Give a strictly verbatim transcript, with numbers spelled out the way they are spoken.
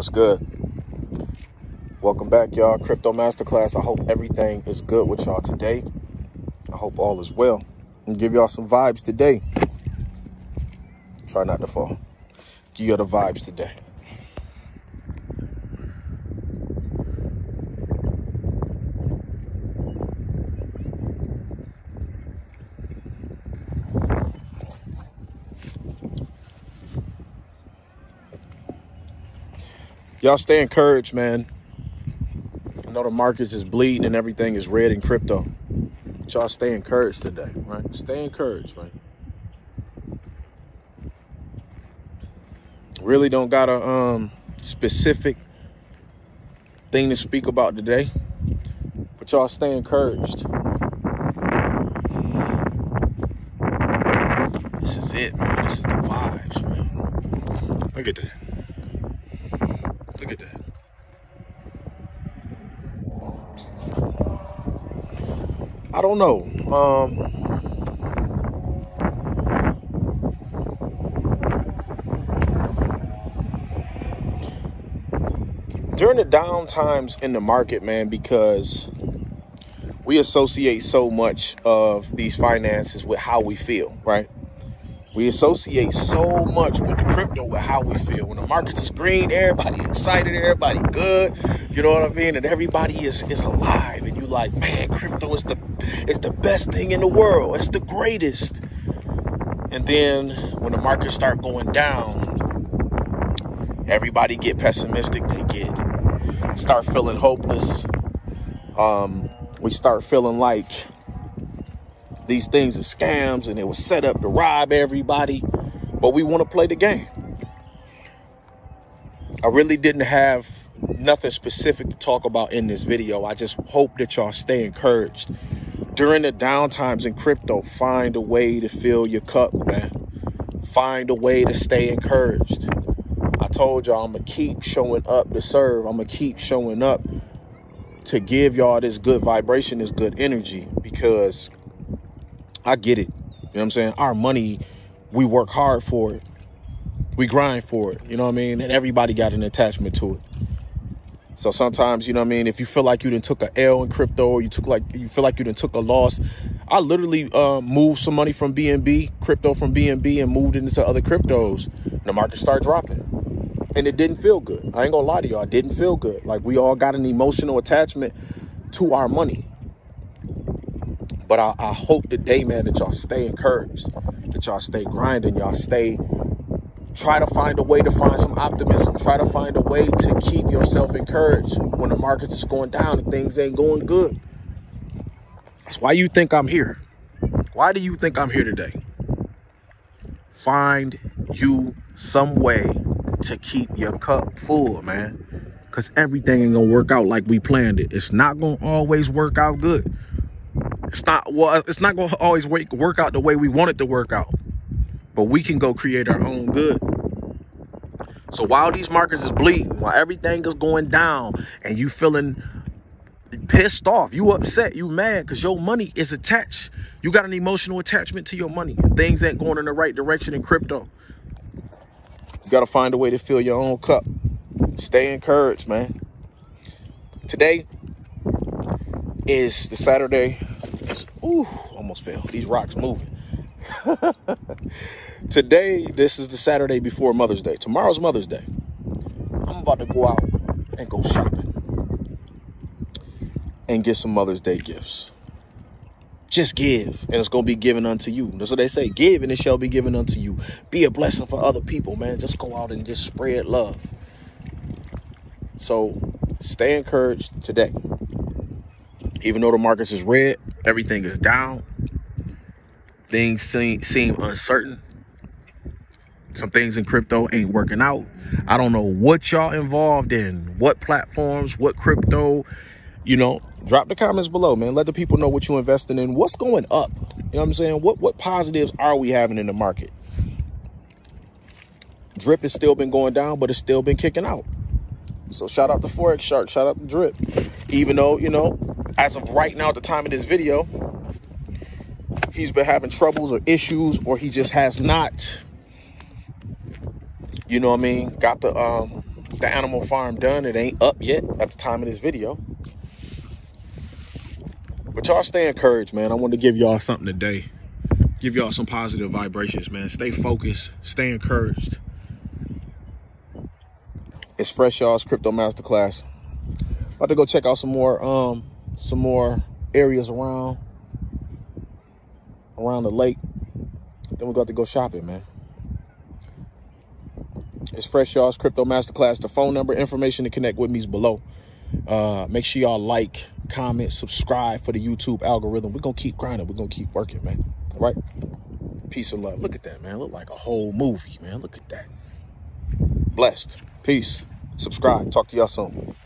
What's good? Welcome back, y'all. Crypto Masterclass. I hope everything is good with y'all today. I hope all is well. I'm gonna give y'all some vibes today. Try not to fall. Give y'all the vibes today. Y'all stay encouraged, man. I know the markets is bleeding and everything is red in crypto. But y'all stay encouraged today, right? Stay encouraged, man. Really don't got a um, specific thing to speak about today. But y'all stay encouraged. This is it, man. This is the vibes, man. Look at that. Look at that. I don't know. Um, during the down times in the market, man, because we associate so much of these finances with how we feel, right? We associate so much with the crypto with how we feel. When the markets is green, everybody excited, everybody good. You know what I mean? And everybody is is alive. And you like, man, crypto is the it's the best thing in the world. It's the greatest. And then when the markets start going down, everybody get pessimistic. They get start feeling hopeless. Um, we start feeling like these things are scams and it was set up to rob everybody, but we want to play the game. I really didn't have nothing specific to talk about in this video. I just hope that y'all stay encouraged. During the downtimes in crypto, find a way to fill your cup, man. Find a way to stay encouraged. I told y'all I'm going to keep showing up to serve. I'm going to keep showing up to give y'all this good vibration, this good energy, because I get it. You know what I'm saying? Our money, we work hard for it. We grind for it. You know what I mean? And everybody got an attachment to it. So sometimes, you know what I mean? If you feel like you done took a L in crypto, or you took like you feel like you done took a loss. I literally uh, moved some money from B N B, crypto from B N B, and moved it into other cryptos. And the market started dropping. And it didn't feel good. I ain't gonna lie to y'all. It didn't feel good. Like, we all got an emotional attachment to our money. But I, I hope today, man, that y'all stay encouraged, that y'all stay grinding, y'all stay, try to find a way to find some optimism, try to find a way to keep yourself encouraged when the markets is going down and things ain't going good. That's why you think I'm here. Why do you think I'm here today? Find you some way to keep your cup full, man, because everything ain't going to work out like we planned it. It's not going to always work out good. It's not, well, it's not going to always work, work out the way we want it to work out, but we can go create our own good. So while these markets is bleeding, while everything is going down and you feeling pissed off, you upset, you mad because your money is attached. You got an emotional attachment to your money. Things ain't going in the right direction in crypto. You got to find a way to fill your own cup. Stay encouraged, man. Today is the Saturday. Ooh, almost fell. These rocks moving. Today, this is the Saturday before Mother's Day. Tomorrow's Mother's Day. I'm about to go out and go shopping and get some Mother's Day gifts. Just give, and it's going to be given unto you. That's what they say. Give, and it shall be given unto you. Be a blessing for other people, man. Just go out and just spread love. So, stay encouraged today. Even though the markets is red, everything is down. Things seem, seem uncertain. Some things in crypto ain't working out. I don't know what y'all involved in, what platforms, what crypto, you know, drop the comments below, man. Let the people know what you're investing in. What's going up? You know what I'm saying? What, what positives are we having in the market? Drip has still been going down, but it's still been kicking out. So shout out to Forex Shark. Shout out to Drip. Even though, you know, as of right now, at the time of this video, he's been having troubles or issues, or he just has not, you know what I mean, got the um, the animal farm done. It ain't up yet at the time of this video. But y'all stay encouraged, man. I wanted to give y'all something today. Give y'all some positive vibrations, man. Stay focused. Stay encouraged. It's Fresh Y'all's Crypto Masterclass. About to go check out some more um some more areas around around the lake. Then we're going to go shopping, man. It's Fresh Y'all's Crypto Masterclass. The phone number, information to connect with me is below. Uh, make sure y'all like, comment, subscribe for the YouTube algorithm. We're going to keep grinding. We're going to keep working, man. All right? Peace and love. Look at that, man. Look like a whole movie, man. Look at that. Blessed. Peace. Subscribe. Talk to y'all soon.